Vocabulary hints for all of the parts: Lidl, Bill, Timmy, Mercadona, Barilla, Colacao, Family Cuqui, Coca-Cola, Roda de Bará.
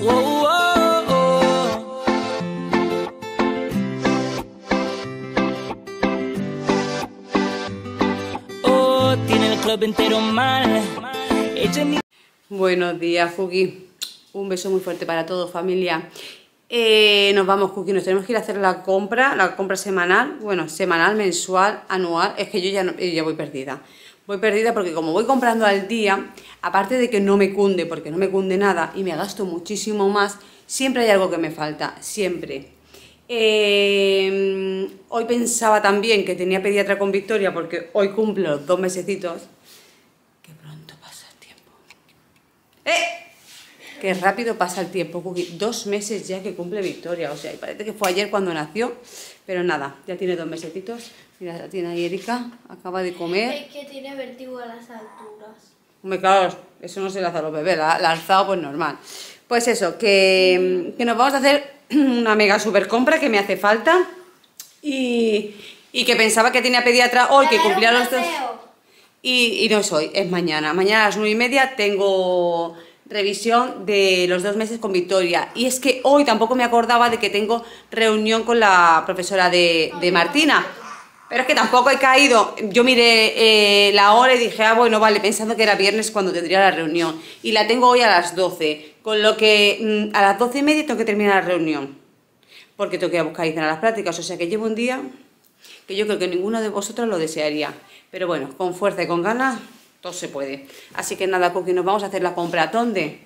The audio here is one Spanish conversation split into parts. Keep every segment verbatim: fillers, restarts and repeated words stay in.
Oh, oh, oh. Oh, tiene el club entero mal. Buenos días, Cuqui. Un beso muy fuerte para todos, familia. Eh, nos vamos, Cuqui, nos tenemos que ir a hacer la compra, la compra semanal, bueno, semanal, mensual, anual, es que yo ya, no, yo ya voy perdida, voy perdida porque como voy comprando al día, aparte de que no me cunde, porque no me cunde nada y me gasto muchísimo más, siempre hay algo que me falta, siempre. Eh, hoy pensaba también que tenía pediatra con Victoria porque hoy cumplo los dos mesecitos, que pronto pasa el tiempo. ¡Eh! Qué rápido pasa el tiempo, Cuqui. Dos meses ya que cumple Victoria, o sea, y parece que fue ayer cuando nació, pero nada, ya tiene dos mesetitos. Mira, la tiene ahí Erika, acaba de comer. Es que tiene vértigo a las alturas. Hombre, claro, eso no se le hace a los bebés, la ha alzado pues normal. Pues eso, que, que nos vamos a hacer una mega super compra que me hace falta y, y que pensaba que tenía pediatra hoy, que cumplía los dos. Y, y no es hoy, es mañana. Mañana a las nueve y media tengo revisión de los dos meses con Victoria. Y es que hoy tampoco me acordaba de que tengo reunión con la profesora de, de Martina. Pero es que tampoco he caído. Yo miré eh, la hora y dije, ah, bueno, vale, pensando que era viernes cuando tendría la reunión. Y la tengo hoy a las doce. Con lo que mmm, a las doce y media tengo que terminar la reunión. Porque tengo que ir a buscar y cenar las prácticas. O sea que llevo un día que yo creo que ninguno de vosotros lo desearía. Pero bueno, con fuerza y con ganas, todo se puede. Así que nada, Cuqui, nos vamos a hacer la compra. ¿Dónde?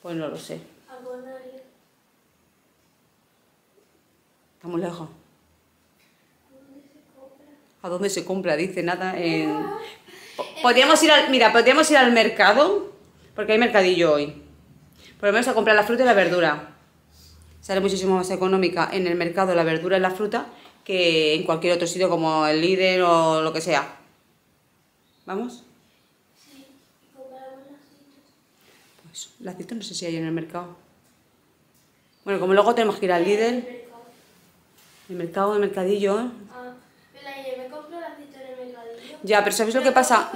Pues no lo sé. Está muy lejos. ¿A dónde se compra? Dice nada. En... Podríamos ir al... Mira, podríamos ir al mercado, porque hay mercadillo hoy. Por lo menos a comprar la fruta y la verdura. Sale muchísimo más económica en el mercado la verdura y la fruta que en cualquier otro sitio como el Líder o lo que sea. ¿Vamos? Sí, y compramos lacitos. Pues lacitos no sé si hay en el mercado. Bueno, como luego tenemos que ir al Lidl. El mercado, el mercadillo. Ah, me compro lacitos en el mercadillo. Ya, pero ¿sabéis lo que pasa?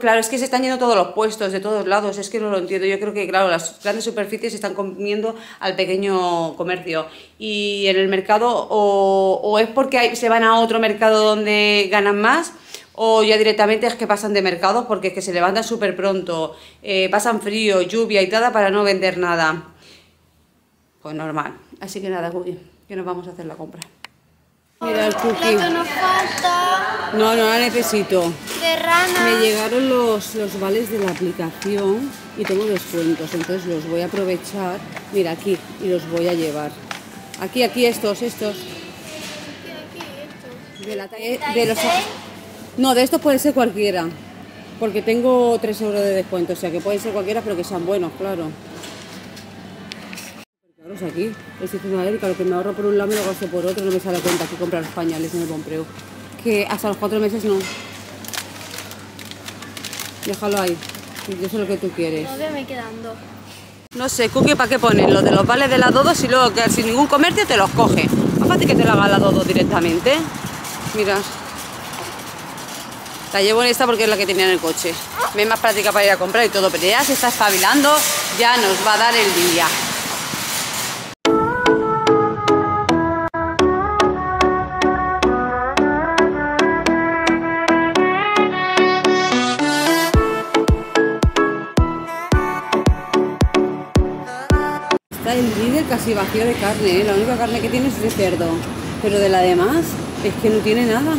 Claro, es que se están yendo todos los puestos de todos lados, es que no lo entiendo. Yo creo que, claro, las grandes superficies se están comiendo al pequeño comercio. Y en el mercado, o, o es porque hay, se van a otro mercado donde ganan más, o ya directamente es que pasan de mercados porque es que se levantan súper pronto, eh, pasan frío, lluvia y tada para no vender nada. Pues normal. Así que nada, Cuqui, que nos vamos a hacer la compra. Mira el Cuqui. La que nos falta. No, no la necesito. De rana. Me llegaron los, los vales de la aplicación y tengo descuentos, entonces los voy a aprovechar. Mira aquí, y los voy a llevar. Aquí, aquí estos, estos. De la talla, de los... No, de estos puede ser cualquiera, porque tengo tres euros de descuento, o sea que pueden ser cualquiera, pero que sean buenos, claro. Claro, es aquí, es una Erika, lo que me ahorro por un lado me lo gasto por otro, no me sale cuenta que comprar los pañales en el Pompreu. Que hasta los cuatro meses no. Déjalo ahí, yo sé lo que tú quieres. Todavía me quedan dos. No sé, Cuqui, ¿para qué ponen? Lo de los vales de la Dodo, si luego que sin ningún comercio te los coge. Más fácil que te lo haga la Dodo directamente. Mira. La llevo en esta porque es la que tenía en el coche. Me es más práctica para ir a comprar y todo, pero ya se está espabilando, ya nos va a dar el día. Está el Líder casi vacío de carne, ¿eh? La única carne que tiene es de cerdo, pero de la demás es que no tiene nada.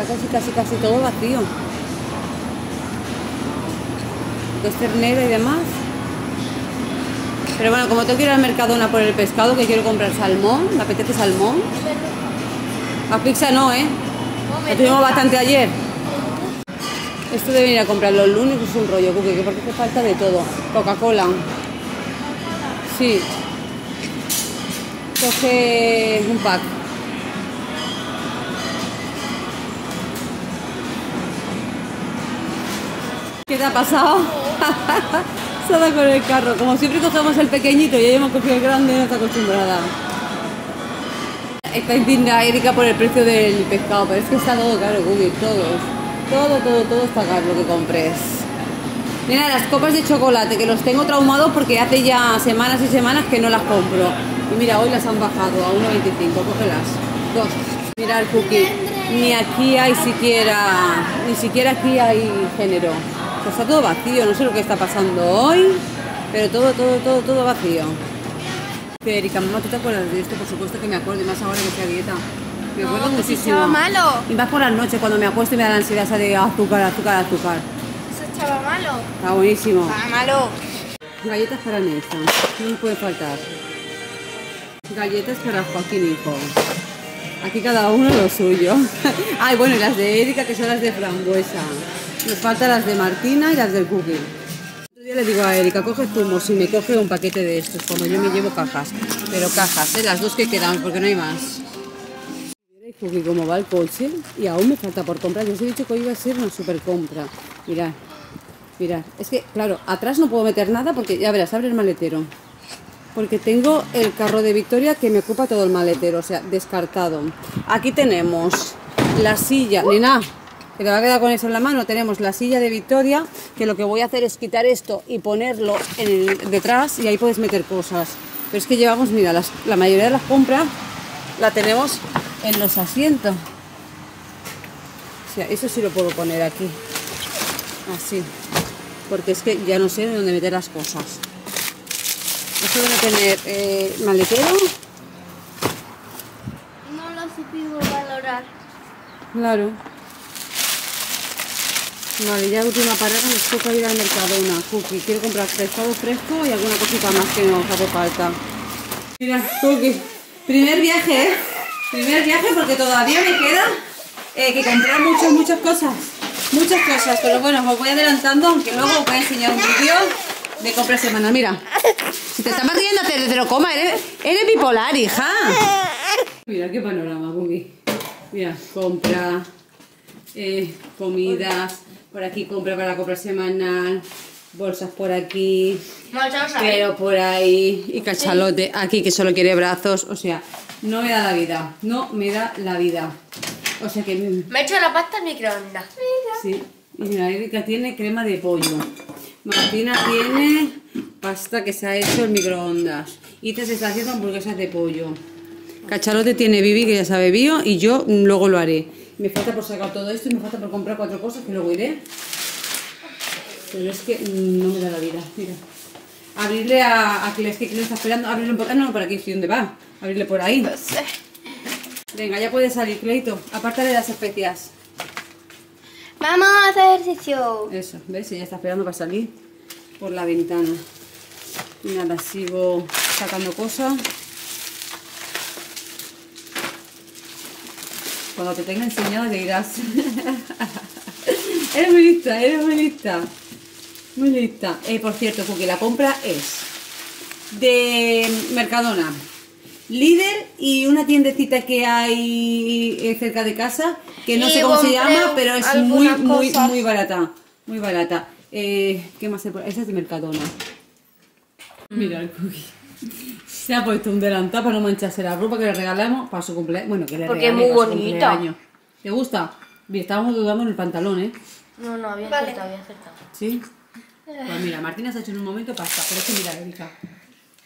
Está casi, casi, casi todo vacío. Dos terneras y demás. Pero bueno, como tengo que ir al Mercadona por el pescado, que quiero comprar salmón, me apetece salmón. A pizza no, ¿eh? La tuvimos bastante ayer. Esto de venir a comprar los lunes es un rollo, Cuqui, que porque te falta de todo. Coca-Cola. Sí. Coge un pack. ¿Qué te ha pasado? Se ha dado con el carro. Como siempre cogemos el pequeñito y ya hemos cogido el grande, no está acostumbrada. Está indignada Erika por el precio del pescado, pero es que está todo caro, Cuqui, todo. Todo, todo, todo está caro lo que compres. Mira, las copas de chocolate, que los tengo traumados porque hace ya semanas y semanas que no las compro. Y mira, hoy las han bajado a uno veinticinco, cógelas. Dos. Mira el Cuqui. Ni aquí hay siquiera, ni siquiera aquí hay género. O sea, está todo vacío, no sé lo que está pasando hoy, pero todo, todo, todo, todo vacío. Erika, mamá, ¿tú te acuerdas de esto? Por supuesto que me acuerdo, y más ahora que sea dieta. Me acuerdo no, muchísimo. Si estaba malo. Y más por las noches cuando me acuesto y me da la ansiedad esa de azúcar, azúcar, azúcar. Eso estaba malo. Está buenísimo. Estaba malo. Galletas para Nesta, no me puede faltar. Galletas para Joaquín Hijo. Aquí cada uno lo suyo. Ay, bueno, y las de Erika, que son las de frambuesa. Nos faltan las de Martina y las del Cuqui. Yo le digo a Erika, coge zumos y me coge un paquete de estos, cuando yo me llevo cajas. Pero cajas, ¿eh? Las dos que quedan, porque no hay más. Porque como va el coche y aún me falta por comprar. Yo os he dicho que hoy iba a ser una super compra. Mirad, mirad. Es que, claro, atrás no puedo meter nada porque, ya verás, abre el maletero. Porque tengo el carro de Victoria que me ocupa todo el maletero, o sea, descartado. Aquí tenemos la silla, nena, que te va a quedar con eso en la mano. Tenemos la silla de Victoria, que lo que voy a hacer es quitar esto y ponerlo en el, detrás, y ahí puedes meter cosas. Pero es que llevamos, mira, las, la mayoría de las compras la tenemos en los asientos. O sea, eso sí lo puedo poner aquí, así, porque es que ya no sé dónde meter las cosas. Eso debe tener eh, maletero. No lo supimos valorar. Claro. Vale, ya última parada, nos toca ir al Mercadona. Cuqui, quiero comprar pescado fresco y alguna cosita más que nos hace falta. Mira, Cuqui, primer viaje, ¿eh? Primer viaje, porque todavía me queda eh, que comprar muchas, muchas cosas. Muchas cosas, pero bueno, os voy adelantando, aunque luego os voy a enseñar un vídeo de compra semanal. Mira, si te estás riendo, te, te lo comas, eres, eres bipolar, hija. Mira, qué panorama, Cuqui. Mira, compra, eh, comidas, por aquí compra para la compra semanal, bolsas por aquí, pero por ahí, y cachalote aquí que solo quiere brazos, o sea... No me da la vida, no me da la vida. O sea que... Me he hecho la pasta en microondas. Sí, mira, Erika tiene crema de pollo. Martina tiene pasta que se ha hecho en microondas. Y te se está haciendo hamburguesas de pollo. Cachalote tiene Vivi, que ya sabe bio, y yo luego lo haré. Me falta por sacar todo esto y me falta por comprar cuatro cosas que luego iré. Pero es que no me da la vida, mira. Abrirle a, a que es que no está esperando, abrirle un poco, no, por aquí, ¿sí? ¿Dónde va? Abrirle por ahí. No sé. Venga, ya puede salir, Cleito. Apártale las especias. Vamos a hacer ejercicio. Eso, ¿ves? Ella está esperando para salir por la ventana. Y nada, sigo sacando cosas. Cuando te tenga enseñado te dirás. Eres muy lista, eres muy lista. Muy lista. Eh, por cierto, porque la compra es de Mercadona, Líder y una tiendecita que hay cerca de casa, que no y sé cómo se llama, pero es muy, muy, muy barata. Muy barata. Eh, ¿Qué más se pone? Esa es de Mercadona. Mira el Cuqui. Se ha puesto un delantal para no mancharse la ropa que le regalamos para su cumpleaños. Bueno, que le regalamos. Porque es muy bonita. ¿Te gusta? Bien, estábamos dudando en el pantalón, ¿eh? No, no, había vale. acertado, había acertado. ¿Sí? Pues mira, Martina se ha hecho en un momento pasta, pero es que mira, Erika,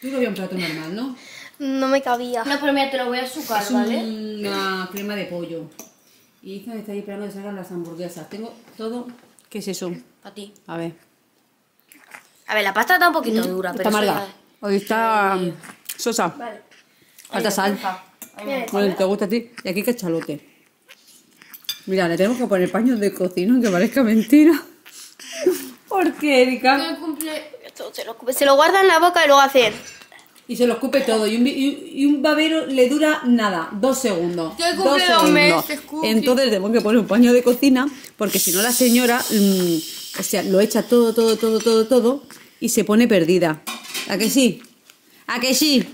tú lo habías un plato normal, ¿no? No me cabía. No, pero mira, te lo voy a azúcar, es ¿vale? Una crema de pollo. Y esta me está ahí esperando que salgan las hamburguesas. Tengo todo... ¿Qué es eso? Para ti. A ver. A ver, la pasta está un poquito mm, dura, está pero... Está amarga. Hoy está... Sí. Sosa. Vale. Falta sal. Bueno, te gusta a ti. Y aquí cachalote. Mira, le tenemos que poner paños de cocina, aunque parezca mentira. ¿Por qué, Erika? Se lo, se lo guarda en la boca y luego hace... Y se lo escupe todo. Y un, y, y un babero le dura nada, dos segundos. Yo dos segundos. Meses, entonces tenemos que poner un paño de cocina, porque si no la señora mmm, o sea, lo echa todo, todo, todo, todo, todo y se pone perdida. ¿A que sí? ¿A que sí?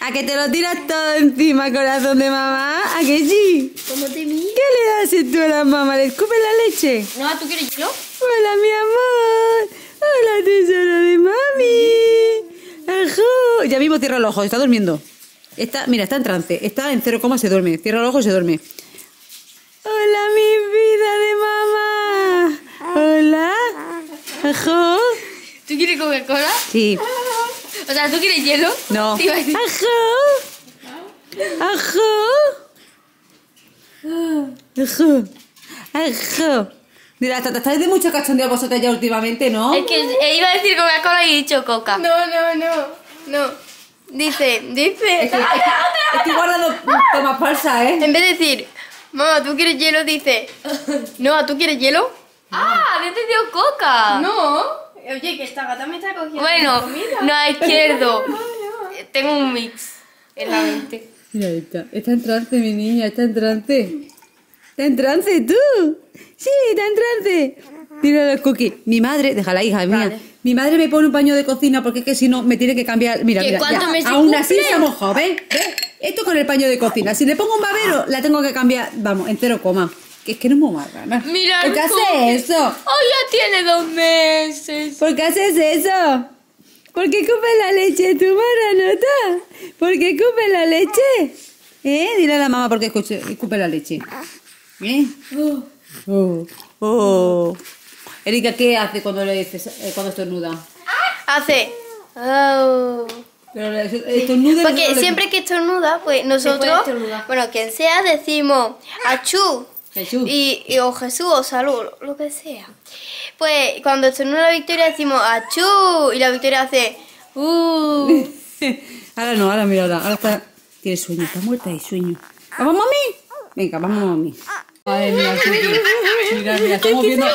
¿A que te lo tiras todo encima, corazón de mamá? ¿A que sí? ¿Cómo te miras? ¿Qué le das tú a la mamá? ¿Le escupes la leche? No, ¿tú quieres hielo? Hola, mi amor. Hola, tesoro de mami. Ajú. Ya mismo cierra los ojos, está durmiendo. Está, mira, está en trance. Está en cero coma, se duerme. Cierra los ojos y se duerme. Hola, mi vida de mamá. Hola. Ajú. ¿Tú quieres Coca-Cola? Sí. O sea, ¿tú quieres hielo? No. Sí, vale. Ajú. Ajú. Ajú. Ajú. Mira, tratáis de mucho cachondeo vosotras ya últimamente, ¿no? Es que iba a decir Coca-Cola y he dicho Coca. No, no, no, no. Dice, dice... Es que, es que, estoy guardando tomas falsas, ¿eh? En vez de decir, mamá, ¿tú quieres hielo? Dice, no, ¿tú quieres hielo? ¡Ah! ¡Había entendido Coca! No. Oye, que esta gata me está cogiendo bueno, comida. No, a izquierdo. No, no, no. Tengo un mix en la mente. Mira, está, está en trance, mi niña, está en trance. ¿Está en trance tú? Sí, está en trance. Tira los cookies. Mi madre, déjala, hija mía. Vale. Mi madre me pone un paño de cocina porque es que si no me tiene que cambiar. Mira, mira. Ya, aún cumple? Así se ha mojado, ¿ves? ¿Ves? Esto con el paño de cocina. Si le pongo un babero, la tengo que cambiar. Vamos, entero coma. Que es que no me voy a ganar. Mira, ¿por qué haces eso? ¡Oh, ya tiene dos meses! ¿Por qué haces eso? ¿Por qué escupes la leche tú, Maranota? ¿Por qué escupes la leche? ¿Eh? Dile a la mamá por qué escupe la leche. ¿Eh? Oh. Oh. Erika, ¿qué hace cuando le dices eh, cuando estornuda? Hace. Oh. Pero estornuda sí. Porque siempre le... que estornuda, pues nosotros, bueno, quien sea, decimos achú. Jesús. Y, y o Jesús o salud, lo que sea. Pues cuando estornuda la Victoria decimos achú y la Victoria hace uh. Ahora no, ahora mira, ahora, ahora está, tiene sueño, está muerta de sueño. ¿Vamos, mami? Venga, vamos, mami. Madre mía, mira, mira, estamos viendo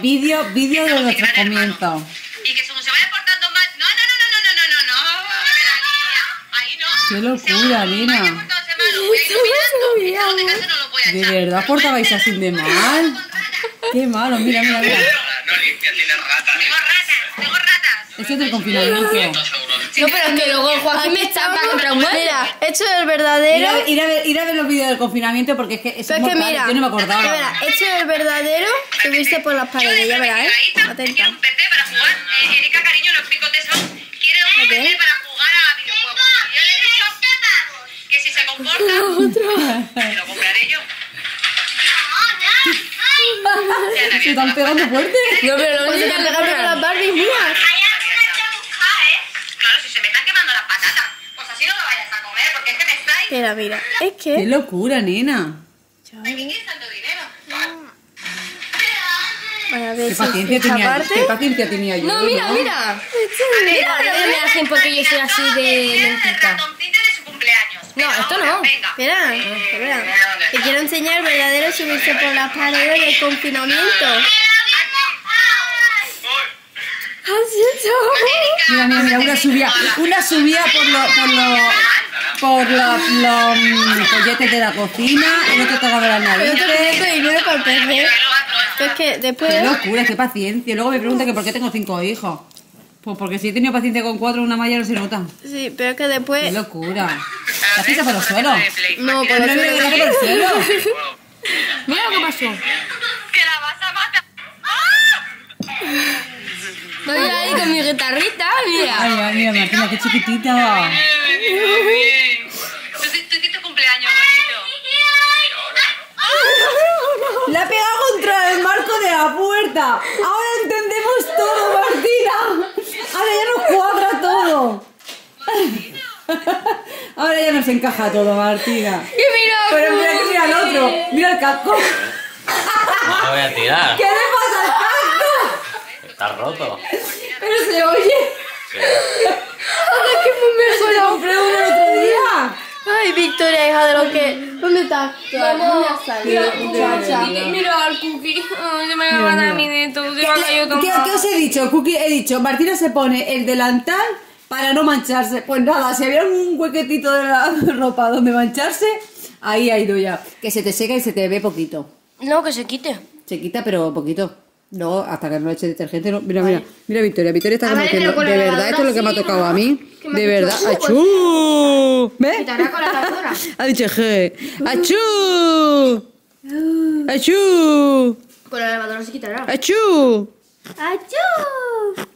vídeos vídeo de nuestros comienzos. Y que se vaya portando mal. No, no, no, no, no, no, no, no. Ahí no. Qué locura, nena. De verdad, portabais así de mal. Qué malo, mira, mira, mira. No limpias, tienes ratas. Tengo ratas, tengo ratas. Esto es del confinamiento. No, pero es que luego Joaquín me está para comprar un mueble. Mira, esto es el verdadero. Ir a, ir, a ver, ir a ver los vídeos del confinamiento porque es que eso es muy caro, yo no me acordaba. Mira, esto es el verdadero que viste por las paredes, ya verás, ¿eh? Atenta. Un P C para jugar. Erika, cariño, los picotes son. Quiere un P C para jugar a videojuegos. Yo le he dicho que si se comporta, me lo compraré yo. ¿Se están pegando fuerte? No, pero no se están pegando con las Barbies, mira. Mira, mira, es que... ¡Qué locura, nena! Bueno, a ver, ¿Qué, paciencia tenía, parte? ¿Qué paciencia tenía yo? No, mira, ¿no? mira. Mira, mira, no me hacen porque yo soy así de lentita. No, esto no. Espera, espera. Te quiero enseñar el verdadero subirse por las paredes del confinamiento. Mira, mira, mira, una subida. Una subida por lo... Por lo... Por los, los folletes de la cocina, el otro estaba de la nariz. El otro de dinero para el P C. Es que después... Qué locura, qué paciencia. Luego me pregunta que por qué tengo cinco hijos. Pues porque si he tenido paciencia con cuatro, una malla no se nota. Sí, pero es que después... Qué locura. ¿La pisa por los suelos? No, por los suelos. ¿La pisa por los suelos? Mira lo que pasó. Que la vas a matar. Voy ahí con mi guitarrita, mira. Ay, ay, mira, Martina, qué chiquitita. Le ha pegado contra el marco de la puerta. Ahora entendemos todo, Martina. Ahora ya nos cuadra todo. Ahora ya nos encaja todo, Martina. Pero mira que mira al otro. Mira el casco. No voy a tirar. ¿Qué le pasa al casco? Está roto. Pero se oye. Sí. Ahora que me suena la compré uno el otro día. Ay, Victoria, hija de lo que... ¿Dónde estás? Vamos. Mira, mira, mira al Cuqui. Ay, se me va a dar mi neto. Se me va a caer yo. ¿Qué os he dicho, Cuqui? He dicho, Martina se pone el delantal para no mancharse. Pues nada, si había un huequetito de la ropa donde mancharse, ahí ha ido ya. Que se te seca y se te ve poquito. No, que se quite. Se quita, pero poquito. No, hasta que no eche detergente. No. Mira, mira, mira, Victoria. Victoria está como que no. De verdad, esto es lo que me ha tocado a mí. De verdad. ¡Achú! ¿Ves? Quitará con la tardora. Ha dicho G. ¡Achú! ¡Achú! Con la lavadora se quitará. ¡Achú! ¡Achú!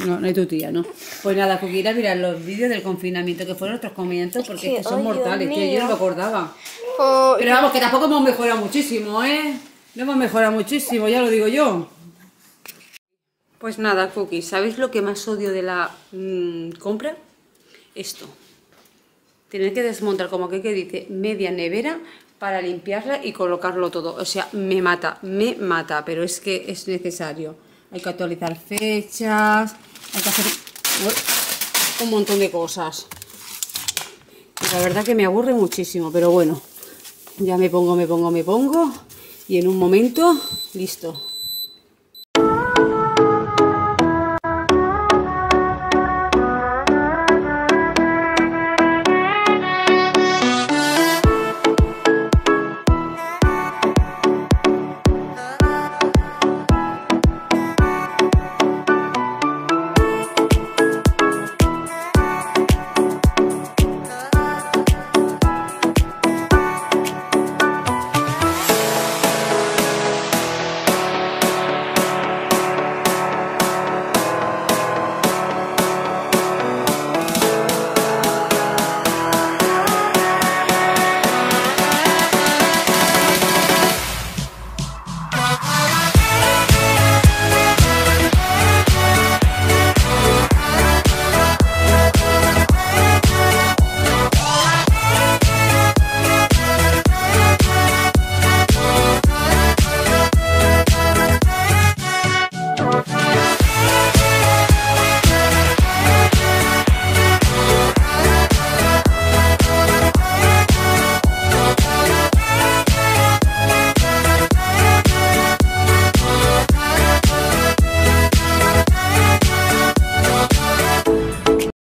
No, no hay tu tía, ¿no? Pues nada, Cuquira, mira los vídeos del confinamiento que fueron nuestros comienzos porque es que son mortales, tío. Yo no me acordaba. Pero vamos, que tampoco hemos mejorado muchísimo, ¿eh? No hemos mejorado muchísimo, ya lo digo yo. Pues nada, Cuqui, ¿sabéis lo que más odio de la mmm, compra? Esto. Tener que desmontar, como que, que dice, media nevera para limpiarla y colocarlo todo. O sea, me mata, me mata, pero es que es necesario. Hay que actualizar fechas, hay que hacer un montón de cosas. La verdad que me aburre muchísimo, pero bueno, ya me pongo, me pongo, me pongo y en un momento, listo.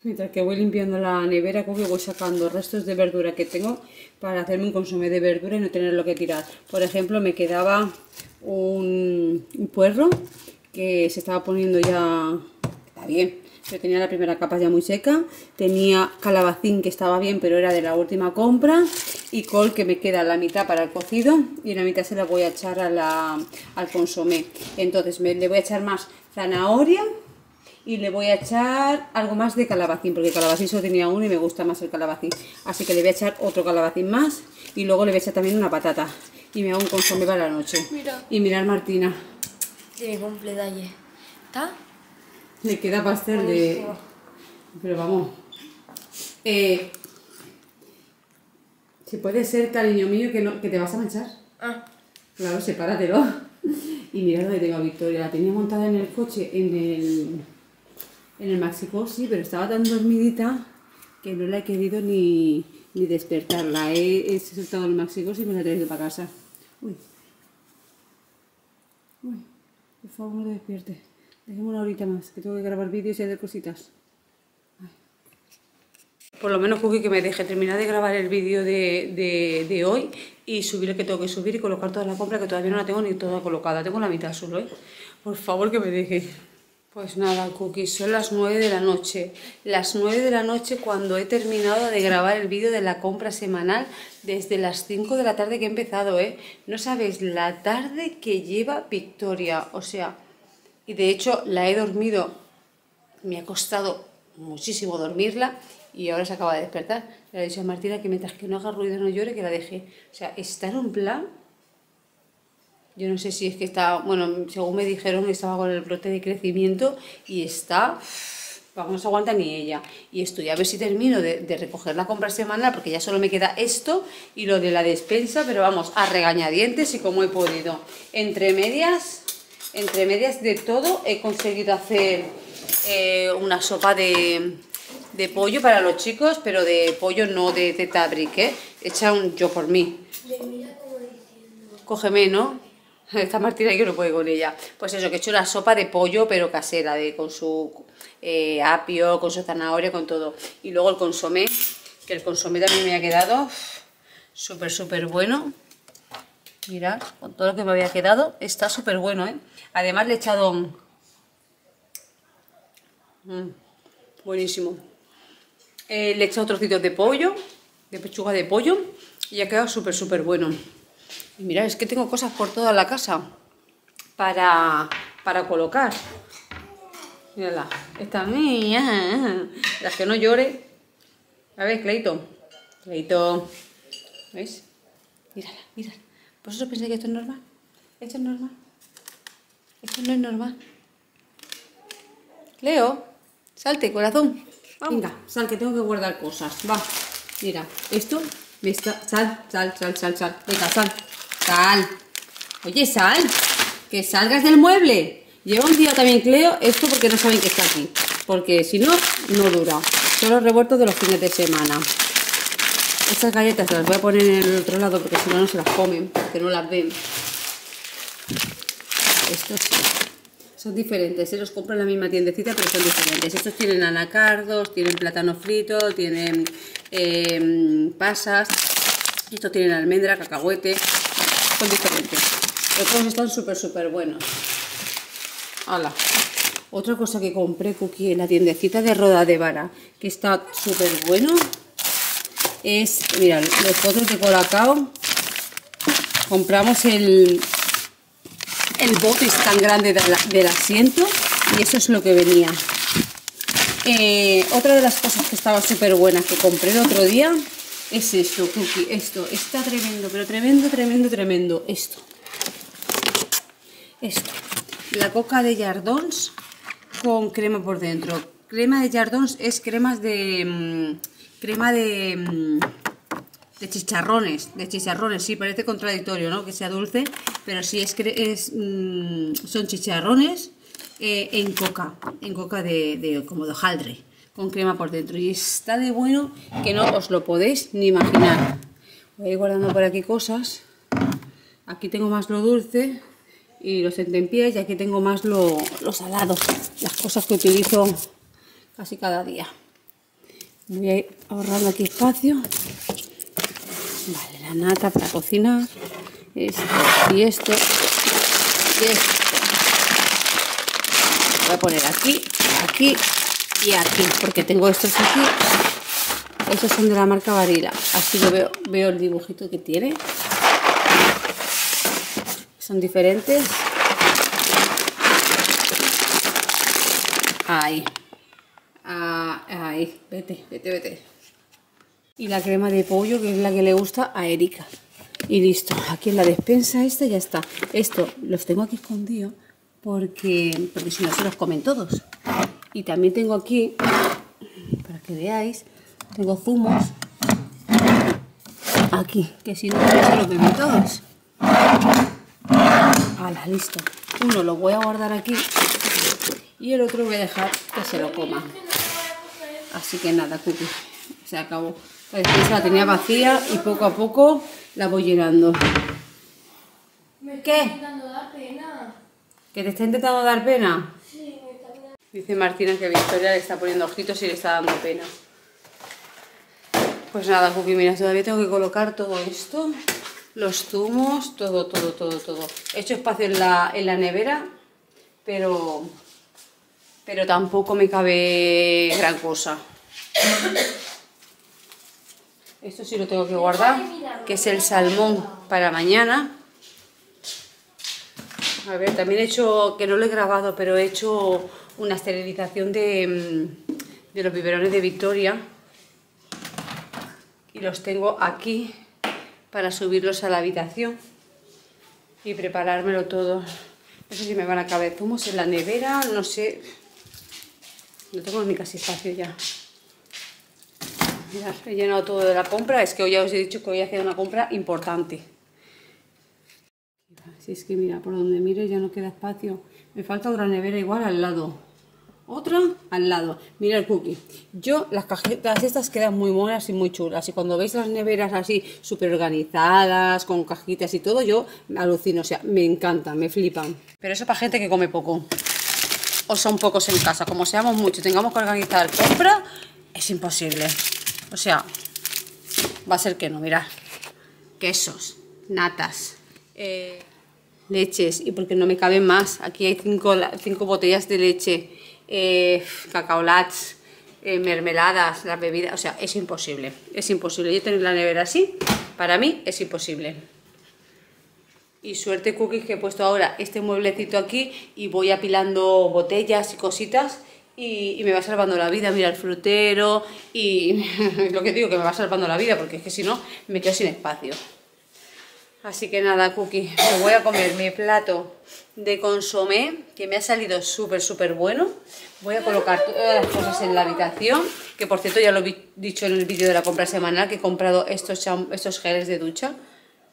Mientras que voy limpiando la nevera, Cuqui, voy sacando restos de verdura que tengo para hacerme un consomé de verdura y no tener lo que tirar. Por ejemplo, me quedaba un, un puerro que se estaba poniendo ya, está bien, pero tenía la primera capa ya muy seca. Tenía calabacín que estaba bien, pero era de la última compra. Y col que me queda la mitad para el cocido y la mitad se la voy a echar a la, al consomé. Entonces me, le voy a echar más zanahoria. Y le voy a echar algo más de calabacín, porque el calabacín solo tenía uno y me gusta más el calabacín. Así que le voy a echar otro calabacín más y luego le voy a echar también una patata. Y me hago un consomé para la noche. Mira. Y mirad, Martina. De mi cumpleaños. ¿Está? Le queda pastel de... Pero vamos. Eh... Si puede ser, cariño mío, que, no... que te vas a manchar. Ah. Claro, sepáratelo. Y mirad donde tengo a Victoria. La tenía montada en el coche, en el... En el Maxico, sí, pero estaba tan dormidita que no la he querido ni, ni despertarla. He, he soltado el Maxico y me la he traído para casa. Uy. Uy, por favor, no te despierte. Dejemos una horita más, que tengo que grabar vídeos y hacer cositas. Ay. Por lo menos, Cuqui, que me deje terminar de grabar el vídeo de, de, de hoy y subir lo que tengo que subir y colocar toda la compra, que todavía no la tengo ni toda colocada. Tengo la mitad solo, ¿eh? Por favor, que me deje. Pues nada, Cuqui, son las nueve de la noche. Las nueve de la noche cuando he terminado de grabar el vídeo de la compra semanal desde las cinco de la tarde que he empezado, ¿eh? No sabéis la tarde que lleva Victoria, o sea, y de hecho la he dormido, me ha costado muchísimo dormirla y ahora se acaba de despertar. Le he dicho a Martina que mientras que no haga ruido no llore, que la deje. O sea, está en un plan... Yo no sé si es que está, bueno, según me dijeron, estaba con el brote de crecimiento y está, vamos, no se aguanta ni ella. Y estoy a ver si termino de, de recoger la compra semanal, porque ya solo me queda esto y lo de la despensa, pero vamos, a regañadientes y como he podido. Entre medias, entre medias de todo, he conseguido hacer eh, una sopa de... de pollo para los chicos, pero de pollo no de teta briquet, ¿eh? Hecha un yo por mí. Cógeme, ¿no? Esta Martina yo no puedo con ella. Pues eso, que he hecho una sopa de pollo, pero casera, de, con su eh, apio, con su zanahoria, con todo. Y luego el consomé, que el consomé también me ha quedado súper, súper bueno. Mirad, con todo lo que me había quedado, está súper bueno, ¿eh? Además le he echado... Un... Mm, buenísimo. Eh, le he echado trocitos de pollo, de pechuga de pollo, y ha quedado súper, súper bueno. Y mirad, es que tengo cosas por toda la casa para, para colocar. Mírala, esta mía. Las que no llore. A ver, Cleito. Cleito. ¿Veis? Mírala, mírala. ¿Vosotros pensáis que esto es normal? ¿Esto es normal? Esto no es normal. Leo, salte, corazón. Vamos. Venga, sal, que tengo que guardar cosas. Va, mira, esto me está... Sal, sal, sal, sal, sal. Venga, sal. Sal. Oye, sal. Que salgas del mueble. Lleva un día también, Cleo, esto porque no saben que está aquí. Porque si no, no dura. Son los revueltos de los fines de semana. Estas galletas las voy a poner en el otro lado porque si no, no se las comen. Porque no las ven. Estos son diferentes, se los compro en la misma tiendecita, pero son diferentes. Estos tienen anacardos, tienen plátano frito, tienen eh, pasas. Estos tienen almendra, cacahuete. Son diferentes. Otros están súper, súper buenos. ¡Hala! Otra cosa que compré, Cuqui, en la tiendecita de Roda de Vara, que está súper bueno, es, mirad, los potos de colacao. Compramos el... el bote es tan grande de la, del asiento, y eso es lo que venía. Eh, otra de las cosas que estaba súper buena que compré el otro día es esto, Cuqui. Esto está tremendo, pero tremendo, tremendo, tremendo. Esto. Esto. La coca de Jardons con crema por dentro. Crema de Jardons es cremas de... Mmm, crema de... Mmm, de chicharrones, de chicharrones, sí, parece contradictorio, ¿no? Que sea dulce, pero sí es que es, mmm, son chicharrones eh, en coca, en coca de, de como de hojaldre, con crema por dentro. Y está de bueno que no os lo podéis ni imaginar. Voy a ir guardando por aquí cosas. Aquí tengo más lo dulce y los tentempiés, y aquí tengo más lo, lo salado, las cosas que utilizo casi cada día. Voy a ir ahorrando aquí espacio. Vale, la nata para cocinar, esto y esto y esto. Voy a poner aquí, aquí y aquí, porque tengo estos aquí. Estos son de la marca Barilla, así que veo, veo el dibujito que tiene. Son diferentes. Ahí, ah, ahí, vete, vete, vete. Y la crema de pollo, que es la que le gusta a Erika. Y listo, aquí en la despensa esta ya está. Esto los tengo aquí escondidos porque, porque si no se los comen todos. Y también tengo aquí, para que veáis, tengo zumos aquí, que si no se los beben todos. Hala, listo. Uno lo voy a guardar aquí y el otro voy a dejar que se lo coman. Así que nada, Cuqui, se acabó. La despensa la tenía vacía y poco a poco la voy llenando. Me ¿Qué? Está intentando dar pena. ¿Que te está intentando dar pena? Sí, me está pena. Dice Martina que Victoria le está poniendo ojitos y le está dando pena. Pues nada, Cuqui, mira, todavía tengo que colocar todo esto. Los zumos, todo, todo, todo, todo. He hecho espacio en la, en la nevera, pero, pero tampoco me cabe gran cosa. Esto sí lo tengo que guardar, que es el salmón para mañana. A ver, también he hecho, que no lo he grabado, pero he hecho una esterilización de, de los biberones de Victoria. Y los tengo aquí para subirlos a la habitación y preparármelo todo. No sé si me van a caber zumos en la nevera, no sé. No tengo ni casi espacio ya. Mirad, he llenado todo de la compra. Es que hoy ya os he dicho que hoy hacía una compra importante. Si es que mira, por donde mire ya no queda espacio. Me falta otra nevera igual al lado. Otra al lado. Mirad, Cuqui, yo las cajetas estas quedan muy monas y muy chulas. Y cuando veis las neveras así súper organizadas, con cajitas y todo, yo alucino. O sea, me encantan, me flipan. Pero eso para gente que come poco. O son pocos en casa. Como seamos muchos, tengamos que organizar compra, es imposible. O sea, va a ser que no, mirad. Quesos, natas, eh, leches, y porque no me caben más. Aquí hay cinco, cinco botellas de leche, eh, cacaolats, eh, mermeladas, las bebidas. O sea, es imposible, es imposible. Yo tener la nevera así, para mí es imposible. Y suerte, Cuqui, que he puesto ahora este mueblecito aquí y voy apilando botellas y cositas. Y, y me va salvando la vida, mira el frutero y lo que digo, que me va salvando la vida, porque es que si no me quedo sin espacio. Así que nada, Cuqui, me voy a comer mi plato de consomé, que me ha salido súper, súper bueno. Voy a colocar todas las cosas en la habitación, que por cierto ya lo he dicho en el vídeo de la compra semanal, que he comprado estos, estos geles de ducha,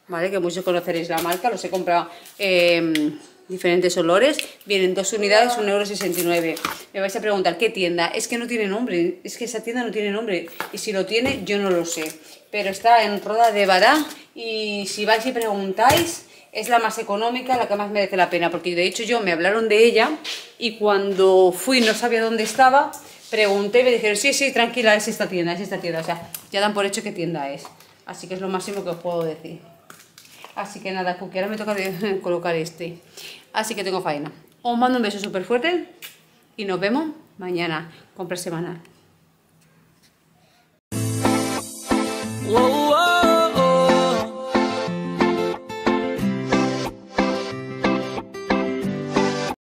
¿vale? Que muchos conoceréis la marca, los he comprado eh, diferentes olores. Vienen dos unidades, un euro sesenta y nueve. Me vais a preguntar, ¿qué tienda? Es que no tiene nombre, es que esa tienda no tiene nombre, y si lo tiene, yo no lo sé. Pero está en Roda de Bará, y si vais y preguntáis, es la más económica, la que más merece la pena, porque de hecho yo me hablaron de ella y cuando fui no sabía dónde estaba, pregunté y me dijeron, sí, sí, tranquila, es esta tienda, es esta tienda, o sea, ya dan por hecho qué tienda es, así que es lo máximo que os puedo decir. Así que nada, Cuqui, ahora me toca de colocar este, así que tengo faena. Os mando un beso súper fuerte y nos vemos mañana, compra semanal.